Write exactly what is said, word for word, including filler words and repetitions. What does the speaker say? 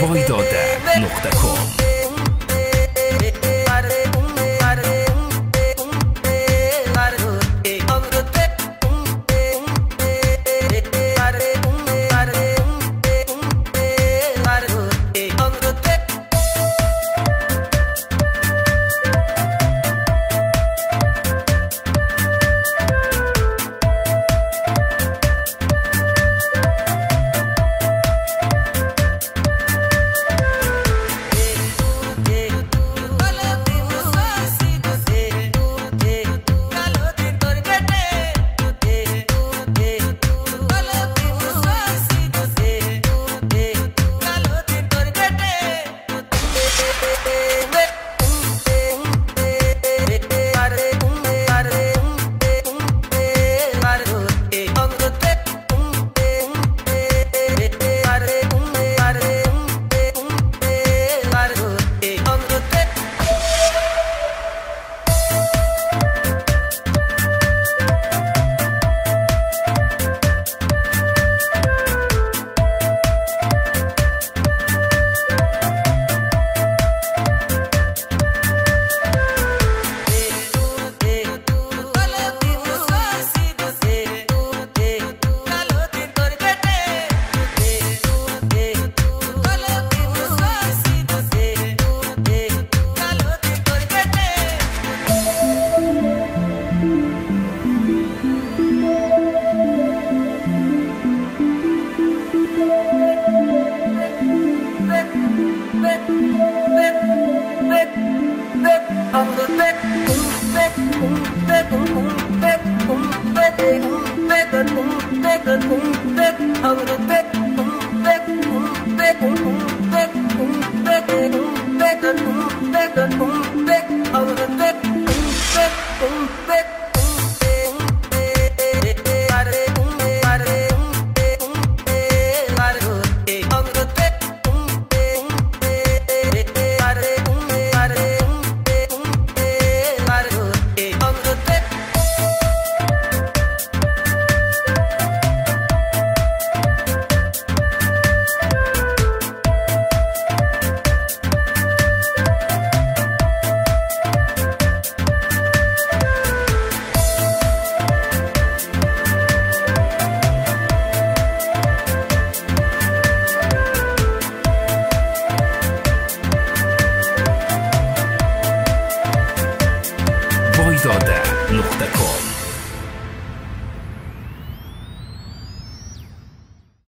Voidota ponto com Thank you.